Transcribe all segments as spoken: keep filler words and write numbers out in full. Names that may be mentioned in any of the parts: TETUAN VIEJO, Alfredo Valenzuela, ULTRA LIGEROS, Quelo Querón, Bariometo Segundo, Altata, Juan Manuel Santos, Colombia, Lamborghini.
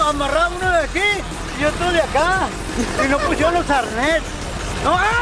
amarraba uno de aquí y otro de acá. Y no pusieron los arnés. ¡No! ¡Ah, ¡Ey!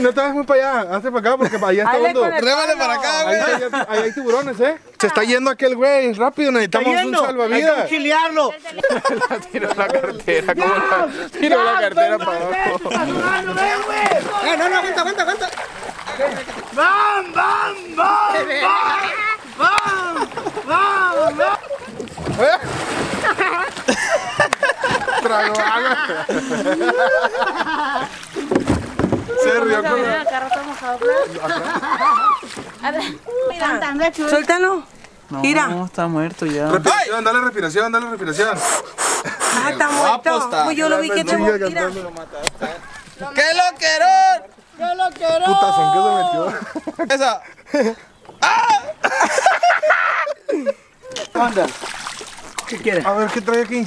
No te vas muy para allá, hazte para acá porque para allá está hondo. ¡Révale para acá, güey! Ahí, ahí, ahí hay tiburones, ¿eh? Se está yendo aquel güey, rápido, necesitamos un salvavidas. ¡Hay que auxiliarlo! La tiró la cartera, ¿cómo la tiró la cartera para abajo? ¡Eh, no, no, aguanta, aguanta, aguanta! ¡Bam, bam, bam! ¡Bam, bam, bam! ¡Trago agua! Serio, ¿cómo? Mira, suéltalo. No, Gira. No, está muerto ya. Respiración, dale respiración, dale respiración. Ah, está muerto. Está. Uy, yo lo vi que te murió. Mira. ¡Qué loquerón! ¡Qué loquerón! Putazón, ¿qué se metió? Esa. ¡Ah! Anda. ¿Qué quieres? A ver, ¿qué trae aquí?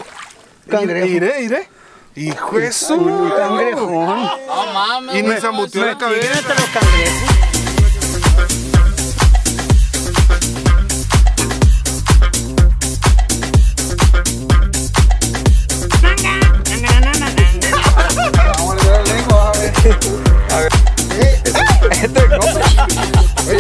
Cangrejo. Iré, iré. ¡Hijo de su! ¡Un cangrejón! ¡No mames! Y me zambuteó la cabeza. ¡Mírate los cangrejos! Vamos a ver la lengua, a ver. A ver. Este es cosa. Oye.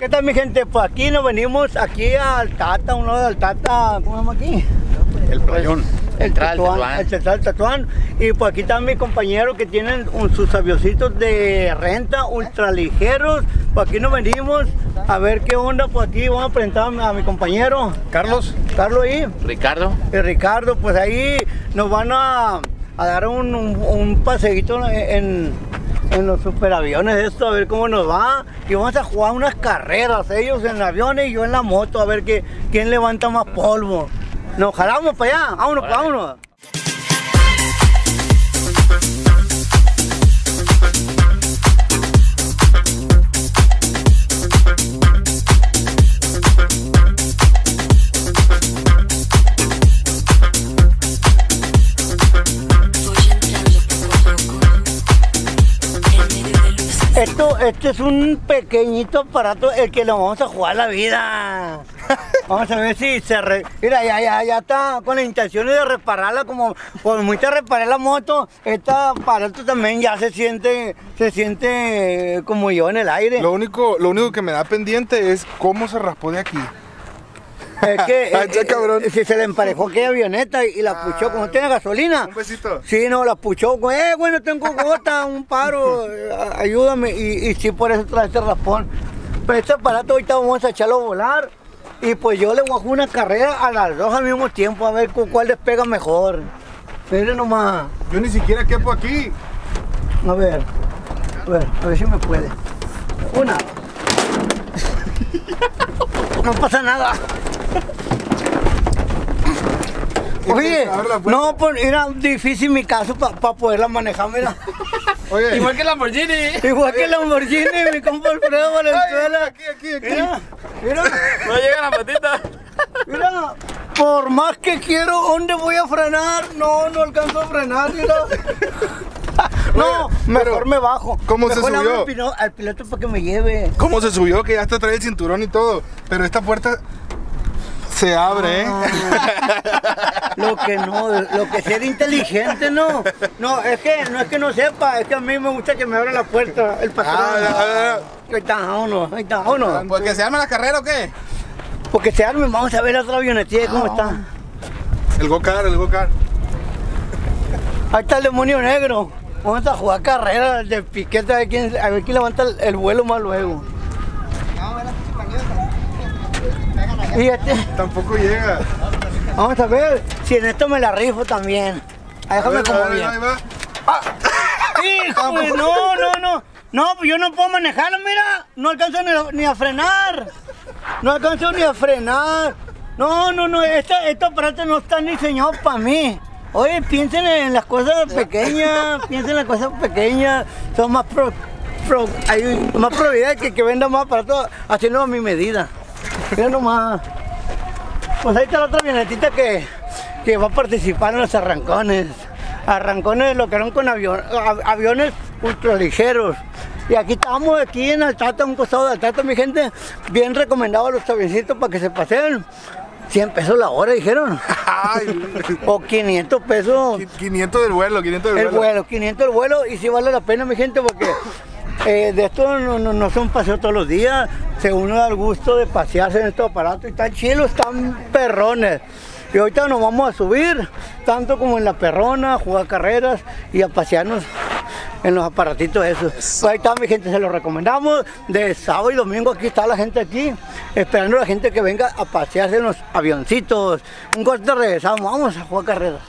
¿Qué tal, mi gente? Pues aquí nos venimos aquí a Altata, un lado de Altata, ¿cómo llama aquí? El playón. El Tetuan. El Tetuan. Y pues aquí están mis compañeros que tienen un, sus avioncitos de renta ultraligeros. Pues aquí nos venimos a ver qué onda. Pues aquí vamos a presentar a mi, a mi compañero. Carlos. Carlos y Ricardo. Y Ricardo, pues ahí nos van a, a dar un, un, un paseíto en... en los superaviones esto, a ver cómo nos va. Y vamos a jugar unas carreras, ellos en aviones y yo en la moto, a ver que, quién levanta más polvo. Nos jalamos para allá, vámonos, vale. Vámonos. Esto, esto es un pequeñito aparato el que lo vamos a jugar la vida. Vamos a ver si se re... Mira, ya, ya, ya está con las intenciones de repararla, como por mucho reparar la moto, este aparato también ya se siente, se siente como yo en el aire. Lo único, lo único que me da pendiente es cómo se raspó de aquí. Es que ay, ya, cabrón. Si se le emparejó aquella avioneta y la ay, puchó, como tiene gasolina. Un besito. Sí, no, la puchó. Eh, bueno, tengo gota, un paro, ayúdame. Y, y sí, por eso trae este raspón. Pero este aparato ahorita vamos a echarlo a volar. Y pues yo le voy a jugar una carrera a las dos al mismo tiempo, a ver cuál despega mejor. Miren nomás. Yo ni siquiera quepo aquí. A ver, a ver, a ver si me puede. Una. No pasa nada. Oye, no, pues era difícil mi caso para pa poderla manejar, mira. Oye. Igual que el Lamborghini. Igual que el Lamborghini, mi compa Alfredo Valenzuela. Aquí, aquí, aquí. Mira, mira. No llega la patita. Mira, Por más que quiero, ¿dónde voy a frenar? No, no alcanzo a frenar, mira. No, mejor me bajo. ¿Cómo se subió? Mejor al piloto para que me lleve. ¿Cómo se subió? Que ya hasta trae el cinturón y todo. Pero esta puerta se abre, ¿eh? Lo que no, lo que sea de inteligente, no. No, es que no es que no sepa, es que a mí me gusta que me abra la puerta el patrón. Ah, ahí está uno, ahí está uno. ¿Por qué se arma la carrera o qué? Porque se arme, vamos a ver la otra avionetilla, ah, cómo está. El go-kart, el go-kart. Ahí está el demonio negro. Vamos a jugar carrera de piquete, a ver quién, a ver quién levanta el, el vuelo más luego. Y este... Tampoco llega. Vamos a ver si en esto me la rifo también. Ahí déjame como bien. Ahí va. Ah. ¡Hijo! No, no, no. No, pues yo no puedo manejarlo, mira. No alcanzo ni a, ni a frenar. No alcanzo ni a frenar. No, no, no, este, estos aparatos no están diseñados para mí. Oye, piensen en las cosas pequeñas, piensen en las cosas pequeñas. Son más pro, pro, hay más probabilidad que, que venda más aparatos haciendo a mi medida. Mira nomás. Pues ahí está la otra avionetita que, que va a participar en los arrancones. Arrancones lo que eran con avion, aviones ultraligeros. Y aquí estamos, aquí en Altata, un costado de Altata, mi gente. Bien recomendado a los avioncitos para que se paseen. cien pesos la hora, dijeron. Ay, o quinientos pesos. quinientos del vuelo, quinientos del vuelo. El vuelo, quinientos del vuelo. Y sí vale la pena, mi gente, porque eh, de esto no, no, no son paseos todos los días. Se uno da el gusto de pasearse en estos aparatos. Y están chilos, están perrones. Y ahorita nos vamos a subir, tanto como en la perrona, a jugar carreras y a pasearnos en los aparatitos esos. Pues ahí está, mi gente, se los recomendamos. De sábado y domingo aquí está la gente aquí, esperando a la gente que venga a pasearse en los avioncitos. Un corte, regresamos, vamos a jugar carreras.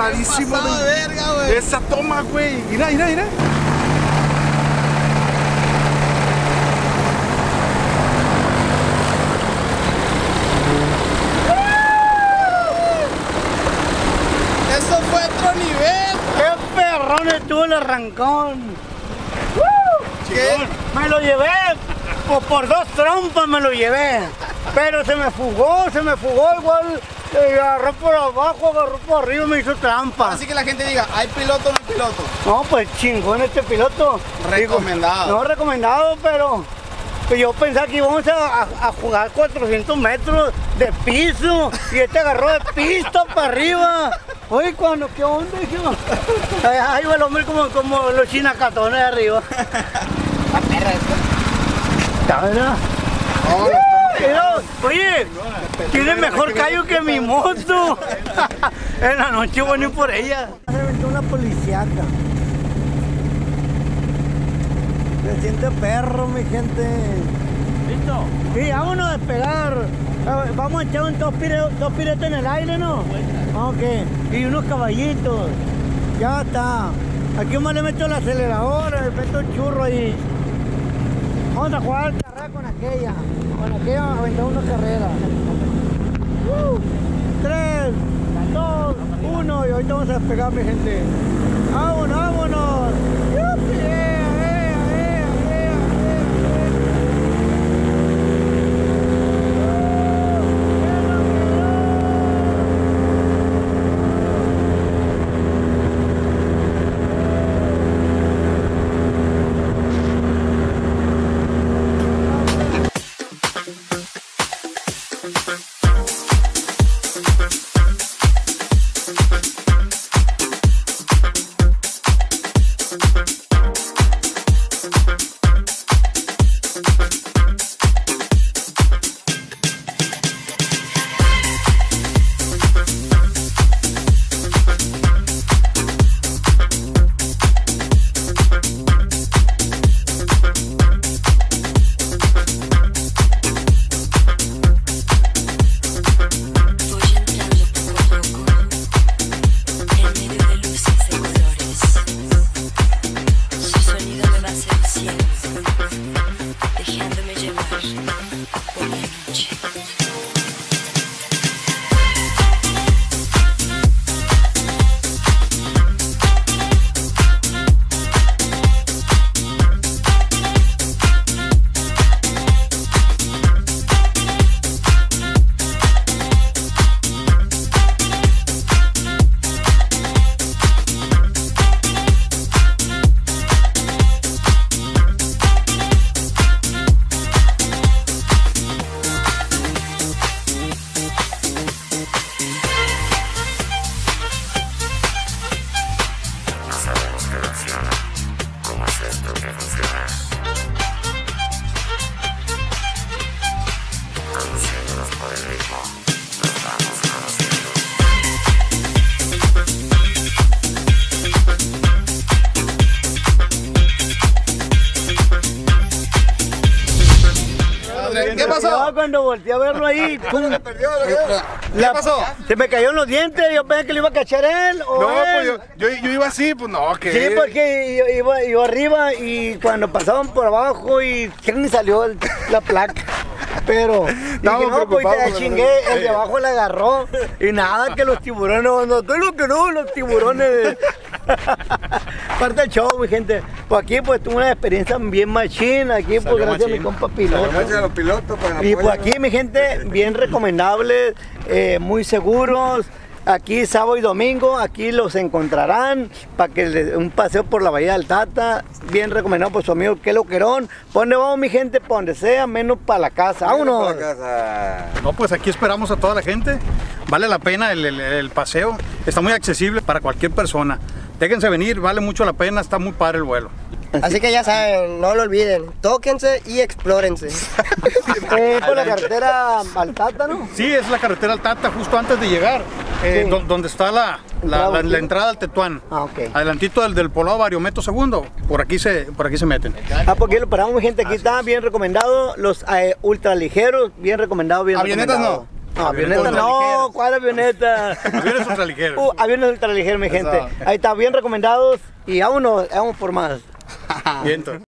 pasadísimo, pasado de verga, güey. Esa toma, güey. Mira, mira, mira. Eso fue otro nivel. Qué perrón estuvo el arrancón. ¿Qué? Me lo llevé. Pues por dos trompas me lo llevé. Pero se me fugó, se me fugó igual. Y agarró por abajo, agarró por arriba, me hizo trampa. Así que la gente diga, ¿hay piloto o no hay piloto? No, pues chingón este piloto. Recomendado. Digo, no recomendado, pero yo pensaba que íbamos a, a, a jugar cuatrocientos metros de piso. Y este agarró de pista para arriba. Oye, cuando, ¿qué onda? Ahí va el hombre como, como los chinacatones de arriba. La perra esta. ¿Está Oye, tiene mejor callo que mi moto. En la noche voy a ir por ella. Reventó una policíaca. Se siente perro, mi gente. ¿Listo? Sí, vámonos a despegar. Vamos a echar un dos piretes en el aire, ¿no? Ok. Y unos caballitos. Ya está. Aquí más le meto el acelerador, le meto un churro ahí. Vamos a jugar al carrera con aquella. Con aquella vamos a aventar una carrera. Uh, tres, dos, uno. Y ahorita vamos a despegar, mi gente. ¡Vámonos, vámonos! ¡Yupi! Cuando volteé a verlo ahí, se perdió, ¿qué pasó? Se me cayó en los dientes, yo pensé que lo iba a cachar él o no, él. Pues yo, yo, yo iba así, pues no, que sí, porque yo iba, iba arriba y cuando pasaban por abajo y ni salió el, la placa. Pero dije, no, pues te la chingué, pero... el de abajo la agarró y nada, que los tiburones, no, todo lo que no, los tiburones. Parte del show, mi gente. Pues aquí pues tuve una experiencia bien machina. Aquí pues gracias machín. A mi compa piloto. A los pilotos para y apoyar. Pues aquí, mi gente, bien recomendables, eh, muy seguros. Aquí sábado y domingo, aquí los encontrarán para que les, un paseo por la bahía de Altata, bien recomendado por su amigo Quelo Querón. ¿Por dónde vamos, mi gente? Por donde sea, menos para la casa. ¡Vámonos! No, pues aquí esperamos a toda la gente. Vale la pena el, el, el paseo. Está muy accesible para cualquier persona. Déjense venir, vale mucho la pena, está muy padre el vuelo. Así que ya saben, no lo olviden, tóquense y explórense. ¿Es por la carretera Altata, no? Sí, es la carretera Altata, justo antes de llegar, eh, sí. Donde está la, la, la, la entrada al Tetuan. Ah, ok. Adelantito del, del poblado Bariometo Segundo, por aquí se, por aquí se meten. Ah, porque lo paramos, gente, aquí ah, está, sí. Bien recomendado, los eh, ultraligeros, bien recomendado, bien recomendado. ¿Avionetas no? No, avioneta no, ¿cuál avioneta? Aviones ultraligeros. Uh, aviones ultraligeros, mi gente. Ahí está, bien recomendados y vámonos, vamos por más. Viento.